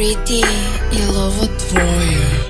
pretty, I love it for you.